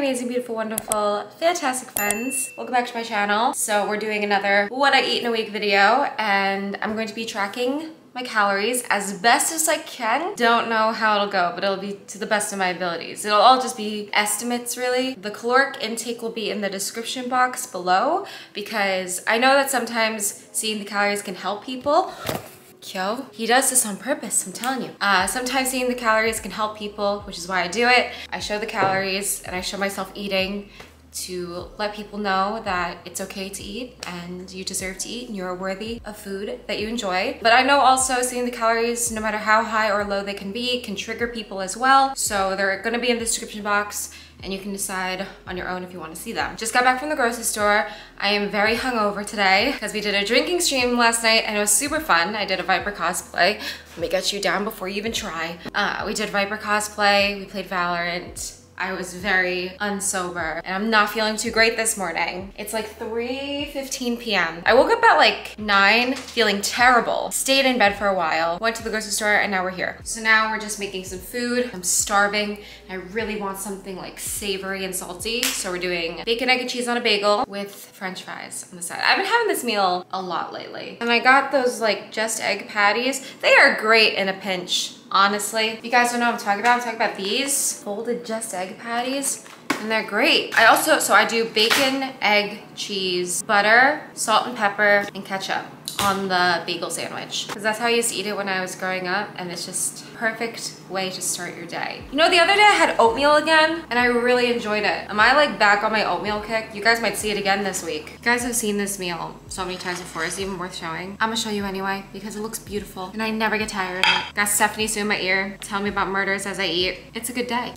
amazing, beautiful, wonderful, fantastic friends. Welcome back to my channel. So we're doing another what I eat in a week video, and I'm going to be tracking my calories as best as I can. Don't know how it'll go, but it'll be to the best of my abilities. It'll all just be estimates, really. The caloric intake will be in the description box below, because I know that sometimes seeing the calories can help people. Kyo, he does this on purpose, I'm telling you. Sometimes seeing the calories can help people, which is why I do it. I show the calories and I show myself eating to let people know that it's okay to eat and you deserve to eat and you're worthy of food that you enjoy. But I know also seeing the calories, no matter how high or low they can be, can trigger people as well. So they're gonna be in the description box and you can decide on your own if you want to see them. Just got back from the grocery store. I am very hungover today because we did a drinking stream last night and it was super fun. I did a Viper cosplay. Let me get you down before you even try. We did Viper cosplay, we played Valorant. I was very unsober and I'm not feeling too great this morning. It's like 3:15 p.m. I woke up at like 9 feeling terrible. Stayed in bed for a while, went to the grocery store, and now we're here. So now we're just making some food. I'm starving. I really want something like savory and salty. So we're doing bacon, egg, and cheese on a bagel with french fries on the side. I've been having this meal a lot lately. And I got those like just egg patties. They are great in a pinch. Honestly, if you guys don't know what I'm talking about these folded just egg patties, and they're great. I also, so I do bacon, egg, cheese, butter, salt and pepper, and ketchup on the bagel sandwich. Because that's how I used to eat it when I was growing up, and it's just a perfect way to start your day. You know, the other day I had oatmeal again, and I really enjoyed it. Am I like back on my oatmeal kick? You guys might see it again this week. You guys have seen this meal so many times before, it's even worth showing. I'm gonna show you anyway, because it looks beautiful, and I never get tired of it. Got Stephanie Sue in my ear, telling me about murders as I eat. It's a good day.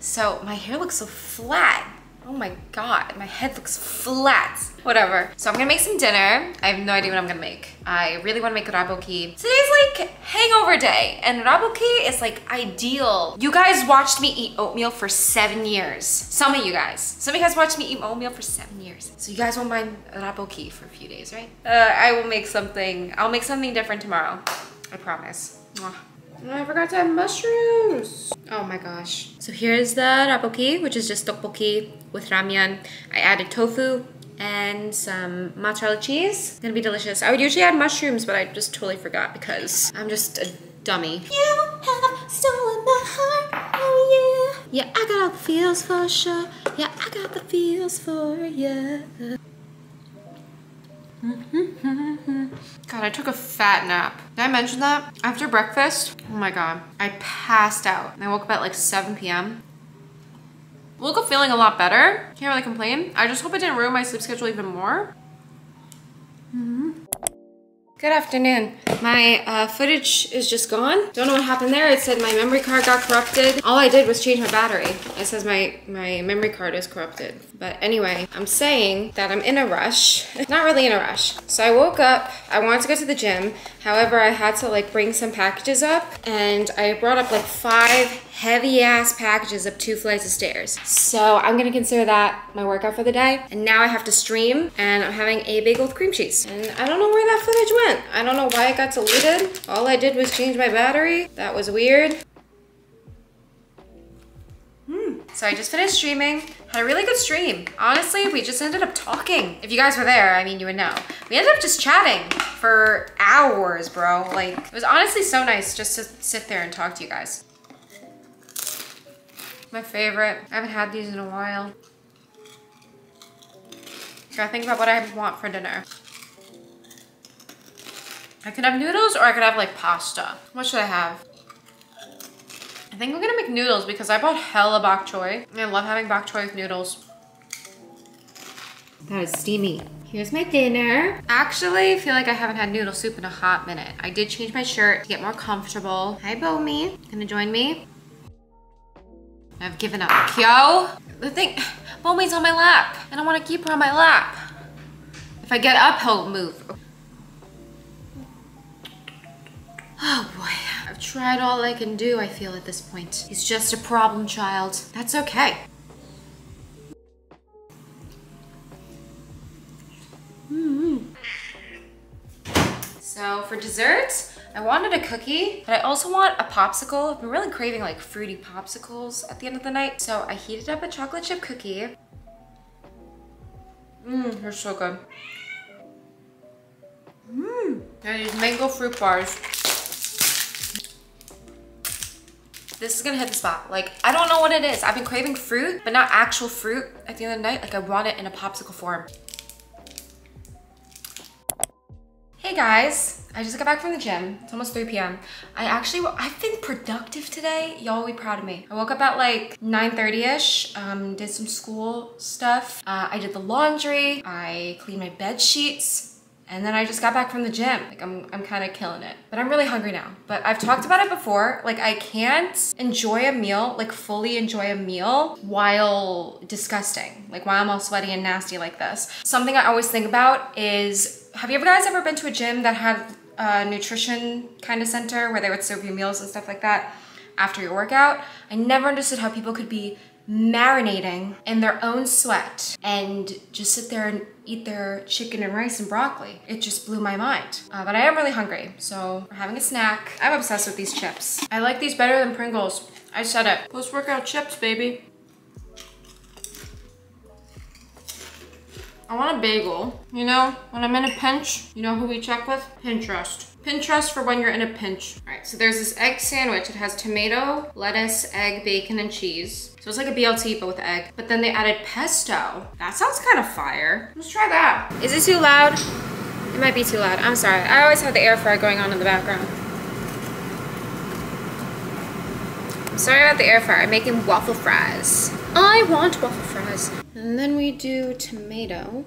So my hair looks so flat. Oh my God, my head looks flat. Whatever. So I'm gonna make some dinner. I have no idea what I'm gonna make. I really wanna make rabeoki. Today's like hangover day, and rabeoki is like ideal. You guys watched me eat oatmeal for 7 years. Some of you guys. Some of you guys watched me eat oatmeal for 7 years. So you guys won't mind rabeoki for a few days, right? I will make something. I'll make something different tomorrow. I promise. Mwah. I forgot to have mushrooms. Oh my gosh. So here's the rabeoki, which is just tteokbokki with ramyun. I added tofu and some mozzarella cheese. It's gonna be delicious. I would usually add mushrooms, but I just totally forgot because I'm just a dummy. You have stolen my heart, oh yeah. Yeah, I got all the feels for sure. Yeah, I got the feels for you. God, I took a fat nap. Did I mention that? After breakfast, oh my God, I passed out. And I woke up at like 7 p.m. Woke up feeling a lot better. Can't really complain. I just hope it didn't ruin my sleep schedule even more. Good afternoon. My footage is just gone. Don't know what happened there. It said my memory card got corrupted. All I did was change my battery. It says my memory card is corrupted. But anyway, I'm saying that I'm in a rush. Not really in a rush. So I woke up, I wanted to go to the gym. However, I had to like bring some packages up, and I brought up like 5 heavy ass packages up 2 flights of stairs. So I'm gonna consider that my workout for the day. And now I have to stream, and I'm having a bagel with cream cheese. And I don't know where that footage went. I don't know why it got deleted. All I did was change my battery. That was weird. So I just finished streaming. Had a really good stream. Honestly, we just ended up talking. If you guys were there, I mean, you would know. We ended up just chatting for hours, bro. Like, it was honestly so nice just to sit there and talk to you guys. My favorite. I haven't had these in a while. Gotta think about what I want for dinner. I could have noodles, or I could have like pasta. What should I have? I think I'm gonna make noodles because I bought hella bok choy. And I love having bok choy with noodles. That is steamy. Here's my dinner. Actually, I feel like I haven't had noodle soup in a hot minute. I did change my shirt to get more comfortable. Hi, Bomi. Gonna join me? I've given up. Kyo? The thing, Bomi's on my lap. I don't wanna keep her on my lap. If I get up, he'll move. Oh boy, I've tried all I can do, I feel at this point. He's just a problem child. That's okay. So for dessert, I wanted a cookie, but I also want a popsicle. I've been really craving like fruity popsicles at the end of the night. So I heated up a chocolate chip cookie. They're so good. They're these mango fruit bars. This is gonna hit the spot. Like, I don't know what it is. I've been craving fruit, but not actual fruit at the end of the night. Like, I want it in a popsicle form. Hey guys, I just got back from the gym. It's almost 3 p.m. I've been productive today. Y'all will be proud of me. I woke up at like 9:30-ish, did some school stuff. I did the laundry, I cleaned my bed sheets. And then I just got back from the gym. Like I'm kind of killing it, but I'm really hungry now. But I've talked about it before. Like I can't enjoy a meal, like fully enjoy a meal while disgusting, like while I'm all sweaty and nasty like this. Something I always think about is, have you guys ever been to a gym that had a nutrition kind of center where they would serve you meals and stuff like that after your workout? I never understood how people could be marinating in their own sweat and just sit there and eat their chicken and rice and broccoli. It just blew my mind. But I am really hungry, so we're having a snack. I'm obsessed with these chips. I like these better than Pringles. I said it. Post-workout chips, baby. I want a bagel. You know, when I'm in a pinch, you know who we check with? Pinterest. Pinterest for when you're in a pinch. All right, so there's this egg sandwich. It has tomato, lettuce, egg, bacon, and cheese. So it's like a BLT, but with egg. But then they added pesto. That sounds kind of fire. Let's try that. Is it too loud? It might be too loud. I'm sorry. I always have the air fryer going on in the background. I'm sorry about the air fryer. I'm making waffle fries. I want waffle fries. And then we do tomato.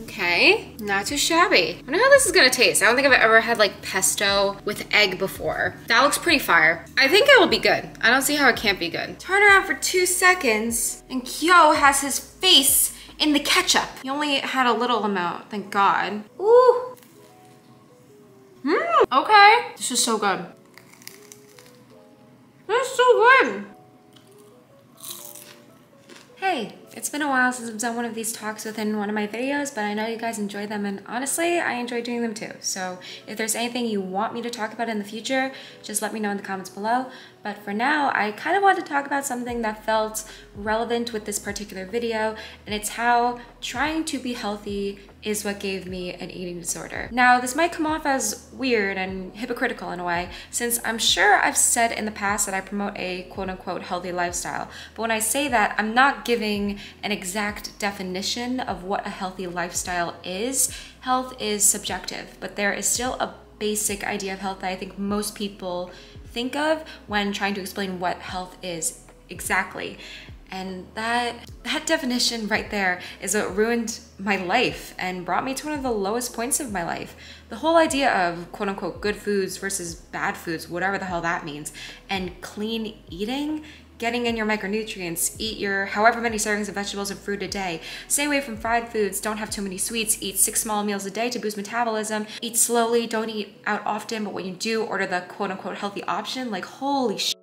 Okay, not too shabby. I wonder how this is gonna taste. I don't think I've ever had like pesto with egg before. That looks pretty fire. I think it will be good. I don't see how it can't be good. Turn around for 2 seconds and Kyo has his face in the ketchup. He only had a little amount, thank God. Ooh. Okay. This is so good. This is so good. Hey, it's been a while since I've done one of these talks within one of my videos, but I know you guys enjoy them, and honestly, I enjoy doing them too. So if there's anything you want me to talk about in the future, just let me know in the comments below. But for now, I kind of want to talk about something that felt relevant with this particular video, and it's how trying to be healthy is what gave me an eating disorder. Now, this might come off as weird and hypocritical in a way, since I'm sure I've said in the past that I promote a quote-unquote healthy lifestyle. But when I say that, I'm not giving an exact definition of what a healthy lifestyle is. Health is subjective, but there is still a basic idea of health that I think most people think of when trying to explain what health is exactly. And that definition right there is what ruined my life and brought me to one of the lowest points of my life. The whole idea of quote unquote good foods versus bad foods, whatever the hell that means, and clean eating, getting in your micronutrients, eat your however many servings of vegetables and fruit a day, stay away from fried foods, don't have too many sweets, eat 6 small meals a day to boost metabolism, eat slowly, don't eat out often, but when you do, order the quote unquote healthy option. Like, holy shit.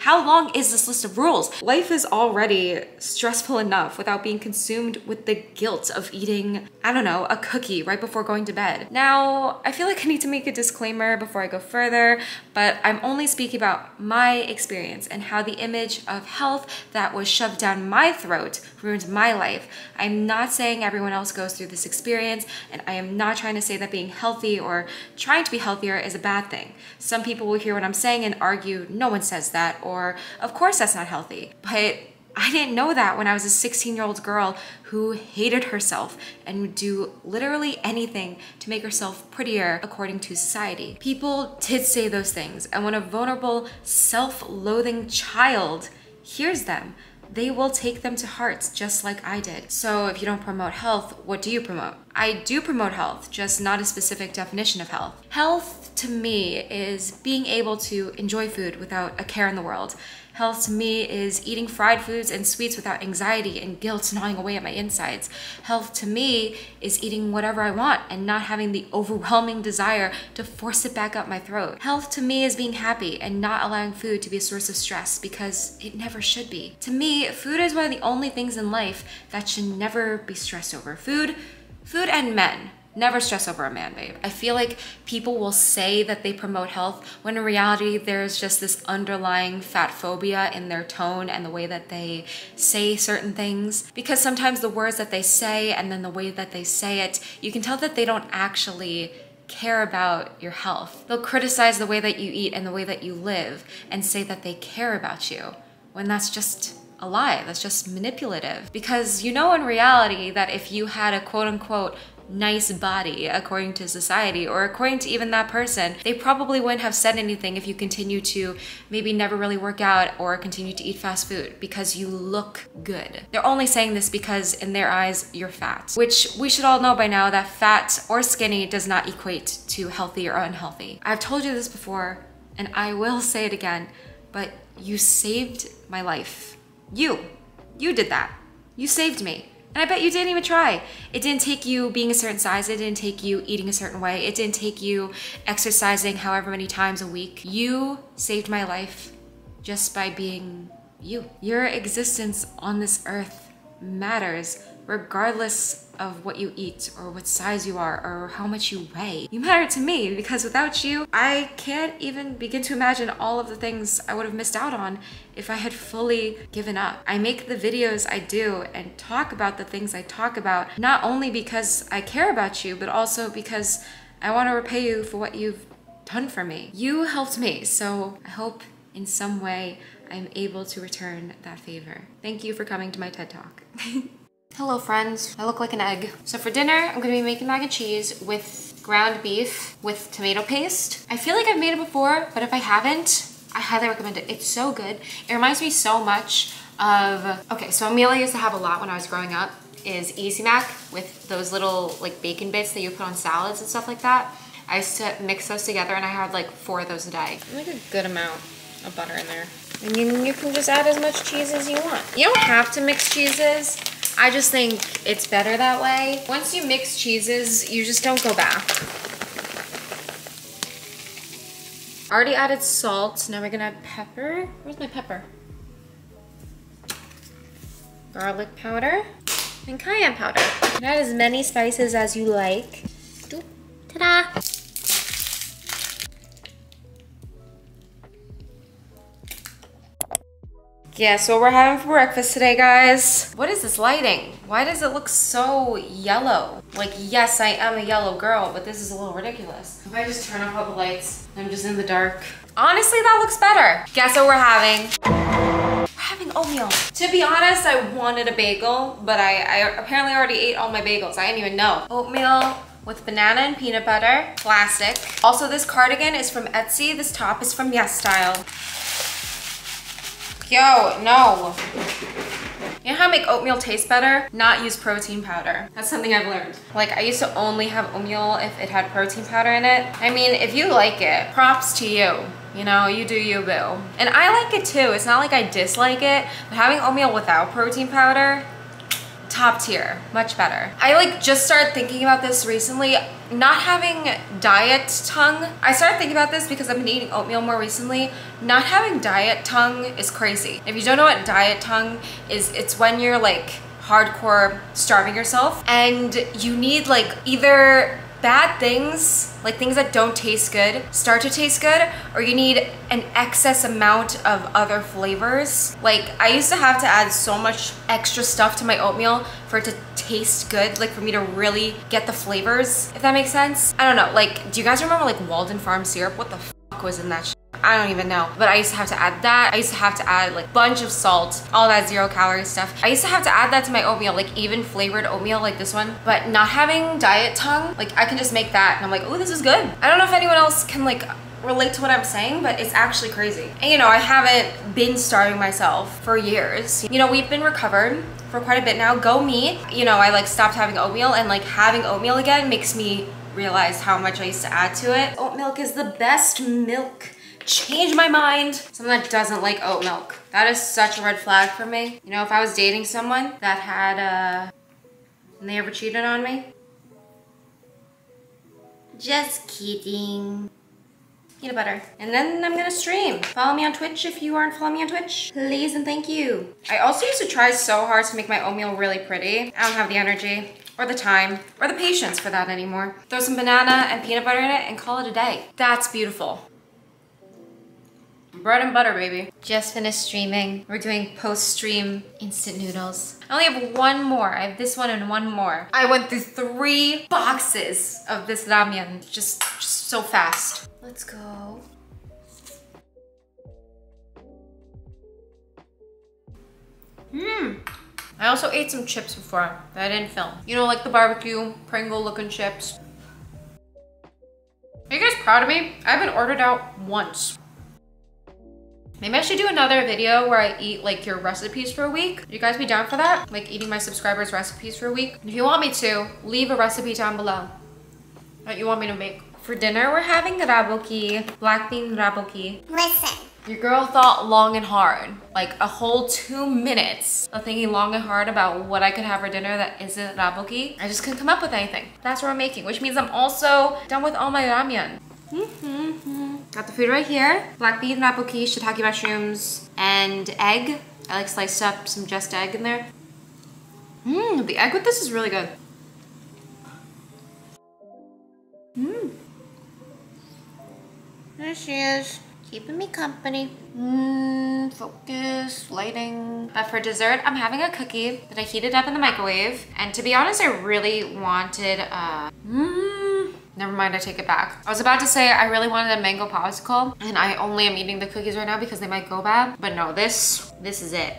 How long is this list of rules? Life is already stressful enough without being consumed with the guilt of eating, I don't know, a cookie right before going to bed. Now, I feel like I need to make a disclaimer before I go further, but I'm only speaking about my experience and how the image of health that was shoved down my throat ruined my life. I'm not saying everyone else goes through this experience, and I am not trying to say that being healthy or trying to be healthier is a bad thing. Some people will hear what I'm saying and argue, no one says that, or of course that's not healthy. But I didn't know that when I was a 16-year-old girl who hated herself and would do literally anything to make herself prettier according to society. People did say those things, and when a vulnerable, self-loathing child hears them, they will take them to heart, just like I did. So if you don't promote health, what do you promote? I do promote health, just not a specific definition of health. Health to me is being able to enjoy food without a care in the world. Health to me is eating fried foods and sweets without anxiety and guilt gnawing away at my insides. Health to me is eating whatever I want and not having the overwhelming desire to force it back up my throat. Health to me is being happy and not allowing food to be a source of stress, because it never should be. To me, food is one of the only things in life that should never be stressed over. Food Food and men. Never stress over a man, babe. I feel like people will say that they promote health when in reality there's just this underlying fat phobia in their tone and the way that they say certain things. Because sometimes the words that they say and then the way that they say it, you can tell that they don't actually care about your health. They'll criticize the way that you eat and the way that you live and say that they care about you when that's just a lie. That's just manipulative. Because you know in reality that if you had a quote unquote nice body according to society or according to even that person, they probably wouldn't have said anything if you continue to maybe never really work out or continue to eat fast food because you look good. They're only saying this because in their eyes you're fat, which we should all know by now that fat or skinny does not equate to healthy or unhealthy. I've told you this before and I will say it again, but you saved my life. You did that. You saved me. And I bet you didn't even try. It didn't take you being a certain size. It didn't take you eating a certain way. It didn't take you exercising however many times a week. You saved my life just by being you. Your existence on this earth matters regardless of what you eat or what size you are or how much you weigh. You matter to me because without you, I can't even begin to imagine all of the things I would have missed out on if I had fully given up. I make the videos I do and talk about the things I talk about, not only because I care about you, but also because I want to repay you for what you've done for me. You helped me, so I hope in some way I'm able to return that favor. Thank you for coming to my TED Talk. Hello friends, I look like an egg. So for dinner, I'm gonna be making mac and cheese with ground beef with tomato paste. I feel like I've made it before, but if I haven't, I highly recommend it. It's so good. It reminds me so much of, okay, so a meal I used to have a lot when I was growing up is Easy Mac with those little like bacon bits that you put on salads and stuff like that. I used to mix those together and I had like 4 of those a day. Like a good amount of butter in there. And you can just add as much cheese as you want. You don't have to mix cheeses. I just think it's better that way. Once you mix cheeses, you just don't go back. Already added salt, now we're gonna add pepper. Where's my pepper? Garlic powder and cayenne powder. You can add as many spices as you like. Ta-da! Yeah, so we're having for breakfast today, guys. What is this lighting? Why does it look so yellow? Like, yes, I am a yellow girl, but this is a little ridiculous. If I just turn off all the lights, I'm just in the dark. Honestly, that looks better. Guess what we're having? We're having oatmeal. To be honest, I wanted a bagel, but I apparently already ate all my bagels. I didn't even know. Oatmeal with banana and peanut butter, classic. Also, this cardigan is from Etsy. This top is from Yes Style. Yo, no. You know how to make oatmeal taste better? Not use protein powder. That's something I've learned. Like, I used to only have oatmeal if it had protein powder in it. I mean, if you like it, props to you. You know, you do you, boo. And I like it too. It's not like I dislike it, but having oatmeal without protein powder, top tier, much better. I like just started thinking about this recently, not having diet tongue. I started thinking about this because I've been eating oatmeal more recently. Not having diet tongue is crazy. If you don't know what diet tongue is, it's when you're like hardcore starving yourself and you need like either bad things, like things that don't taste good, start to taste good, or you need an excess amount of other flavors. Like, I used to have to add so much extra stuff to my oatmeal for it to taste good, like for me to really get the flavors, if that makes sense. I don't know, like, do you guys remember like Walden Farms syrup? What the fuck was in that shit? I don't even know, but I used to have to add that. I used to have to add like a bunch of salt, all that zero calorie stuff. I used to have to add that to my oatmeal, like even flavored oatmeal like this one. But not having diet tongue, like I can just make that and I'm like, oh, this is good. I don't know if anyone else can like relate to what I'm saying, but it's actually crazy. And you know, I haven't been starving myself for years. You know, we've been recovered for quite a bit now. Go me. You know, I like stopped having oatmeal and like having oatmeal again makes me realize how much I used to add to it. Oat milk is the best milk. Change my mind. Someone that doesn't like oat milk. That is such a red flag for me. You know, if I was dating someone that had and they ever cheated on me. Just kidding. Peanut butter. And then I'm gonna stream. Follow me on Twitch if you aren't following me on Twitch. Please and thank you. I also used to try so hard to make my oatmeal really pretty. I don't have the energy. or the time, or the patience for that anymore. Throw some banana and peanut butter in it and call it a day. That's beautiful. Bread and butter, baby. Just finished streaming. We're doing post-stream instant noodles. I only have one more. I have this one and one more. I went through 3 boxes of this ramyun just so fast. Let's go. Mmm. I also ate some chips before that I didn't film. You know, like the barbecue, Pringle looking chips. Are you guys proud of me? I haven't ordered out once. Maybe I should do another video where I eat like your recipes for a week. Would you guys be down for that? Like eating my subscribers' recipes for a week? If you want me to, leave a recipe down below that you want me to make. For dinner, we're having rabeoki, black bean rabeoki. Listen. Your girl thought long and hard, like a whole 2 minutes of thinking long and hard about what I could have for dinner that isn't rabeoki. I just couldn't come up with anything. That's what I'm making, which means I'm also done with all my ramyun. Got the food right here. Black bean rabeoki, shiitake mushrooms, and egg. I like sliced up some just egg in there. The egg with this is really good. There she is. Keeping me company. Focus, lighting. But for dessert, I'm having a cookie that I heated up in the microwave. And to be honest, I really wanted never mind, I take it back. I was about to say I really wanted a mango popsicle, and I only am eating the cookies right now because they might go bad. But no, this is it.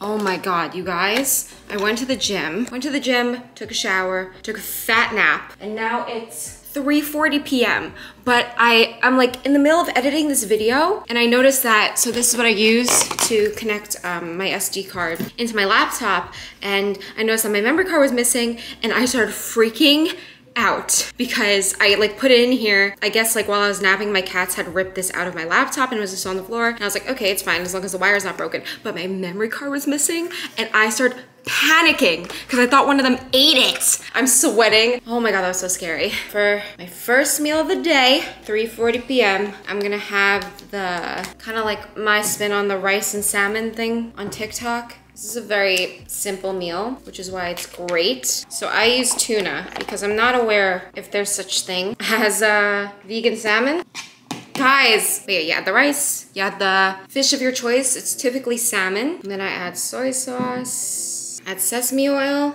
Oh my God, you guys. I went to the gym, took a shower, took a fat nap, and now it's 3:40 p.m. But I'm like in the middle of editing this video and I noticed that, so this is what I use to connect my SD card into my laptop, and I noticed that my memory card was missing and I started freaking out because I like put it in here, I guess like while I was napping, my cats had ripped this out of my laptop and it was just on the floor and I was like, okay, it's fine as long as the wire's not broken, but my memory card was missing and I started panicking because I thought one of them ate it. I'm sweating. Oh my God, that was so scary. For my first meal of the day, 3:40 p.m., I'm gonna have the kind of like my spin on the rice and salmon thing on TikTok. This is a very simple meal, which is why it's great. So I use tuna because I'm not aware if there's such thing as vegan salmon. Guys, but yeah, you add the rice, you add the fish of your choice. It's typically salmon. And then I add soy sauce. Add sesame oil,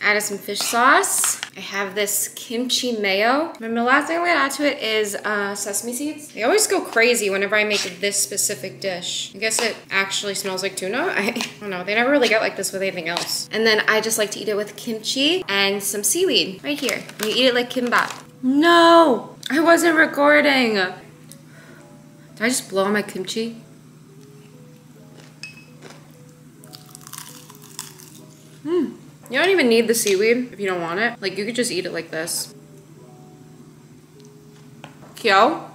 added some fish sauce. I have this kimchi mayo. And the last thing I'm gonna add to it is sesame seeds. I always go crazy whenever I make this specific dish. I guess it actually smells like tuna. I don't know, they never really get like this with anything else. And then I just like to eat it with kimchi and some seaweed right here. And you eat it like kimbap. No, I wasn't recording. Did I just blow on my kimchi? You don't even need the seaweed if you don't want it. Like, you could just eat it like this. Kyo,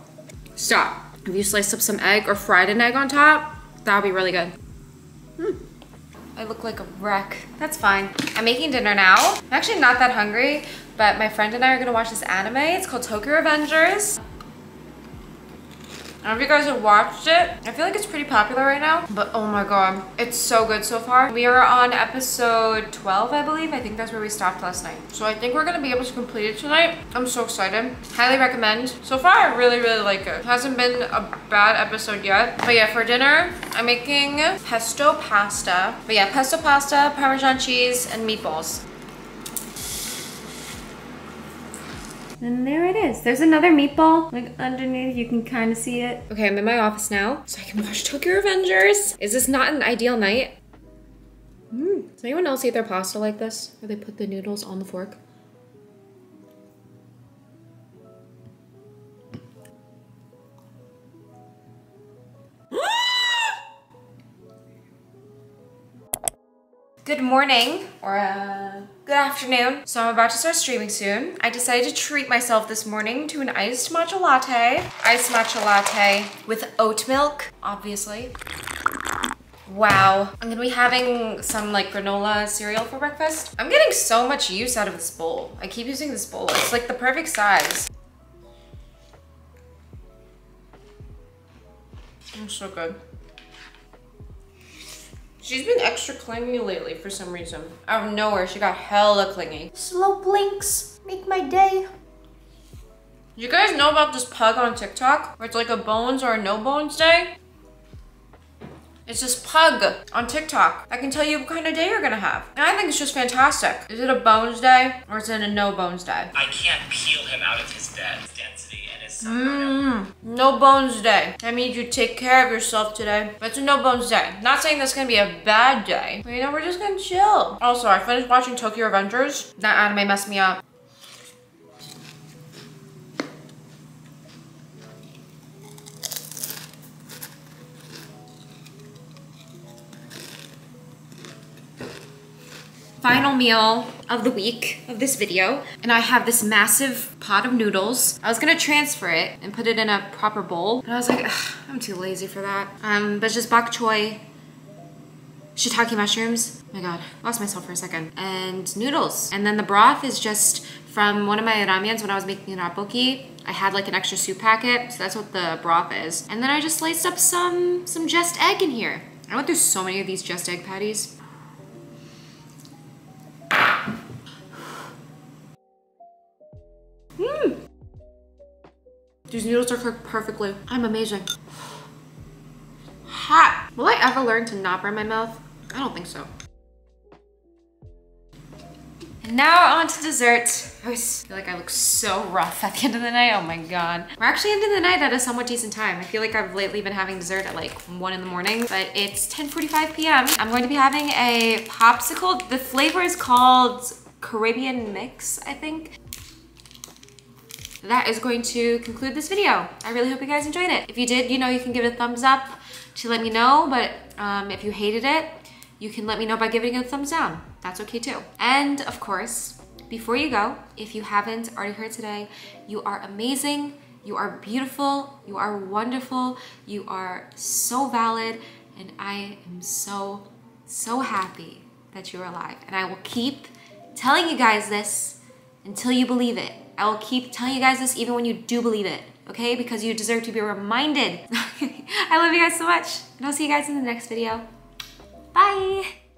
stop. If you sliced up some egg or fried an egg on top, that would be really good. I look like a wreck. That's fine. I'm making dinner now. I'm actually not that hungry, but my friend and I are gonna watch this anime. It's called Tokyo Revengers. I don't know if you guys have watched it. I feel like it's pretty popular right now, but oh my God, it's so good so far. We are on episode 12, I believe. I think that's where we stopped last night. So I think we're gonna be able to complete it tonight. I'm so excited. Highly recommend. So far, I really, really like it. It hasn't been a bad episode yet. But yeah, for dinner, I'm making pesto pasta. But yeah, pesto pasta, Parmesan cheese, and meatballs. And there it is. There's another meatball. Like underneath, you can kind of see it. Okay, I'm in my office now, so I can watch Tokyo Revengers. Is this not an ideal night? Does anyone else eat their pasta like this? Where they put the noodles on the fork? Good morning, or good afternoon. So I'm about to start streaming soon. I decided to treat myself this morning to an iced matcha latte. Iced matcha latte with oat milk, obviously. Wow. I'm gonna be having some like granola cereal for breakfast. I'm getting so much use out of this bowl. I keep using this bowl. It's like the perfect size. It's so good. She's been extra clingy lately for some reason. Out of nowhere, she got hella clingy. Slow blinks make my day. You guys know about this pug on TikTok? Where it's like a bones or a no bones day? It's this pug on TikTok that can tell you what kind of day you're gonna have. And I think it's just fantastic. Is it a bones day or is it a no bones day? I can't peel him out of his bed. His density and his no bones day. That means you take care of yourself today. But it's a no bones day. I'm not saying that's gonna be a bad day. But you know, we're just gonna chill. Also, I finished watching Tokyo Revengers. That anime messed me up. Final meal of the week of this video, and I have this massive pot of noodles. I was gonna transfer it and put it in a proper bowl, but I was like, ugh, I'm too lazy for that. But it's just bok choy, shiitake mushrooms. Oh my god, lost myself for a second. And noodles. And then the broth is just from one of my ramyuns when I was making tteokbokki. I had like an extra soup packet, so that's what the broth is. And then I just sliced up some just egg in here. I went through so many of these just egg patties. These noodles are cooked perfectly. I'm amazing. Hot. Will I ever learn to not burn my mouth? I don't think so. And now on to dessert. I always feel like I look so rough at the end of the night. Oh my god. We're actually ending the night at a somewhat decent time. I feel like I've lately been having dessert at like 1 in the morning, but it's 10:45 p.m. I'm going to be having a popsicle. The flavor is called Caribbean Mix, I think. That is going to conclude this video. I really hope you guys enjoyed it. If you did, you know you can give it a thumbs up to let me know, but if you hated it, you can let me know by giving it a thumbs down. That's okay too. And of course, before you go, if you haven't already heard today, you are amazing, you are beautiful, you are wonderful, you are so valid, and I am so, so happy that you're alive. And I will keep telling you guys this until you believe it. I will keep telling you guys this even when you do believe it, okay? Because you deserve to be reminded. I love you guys so much, and I'll see you guys in the next video. Bye!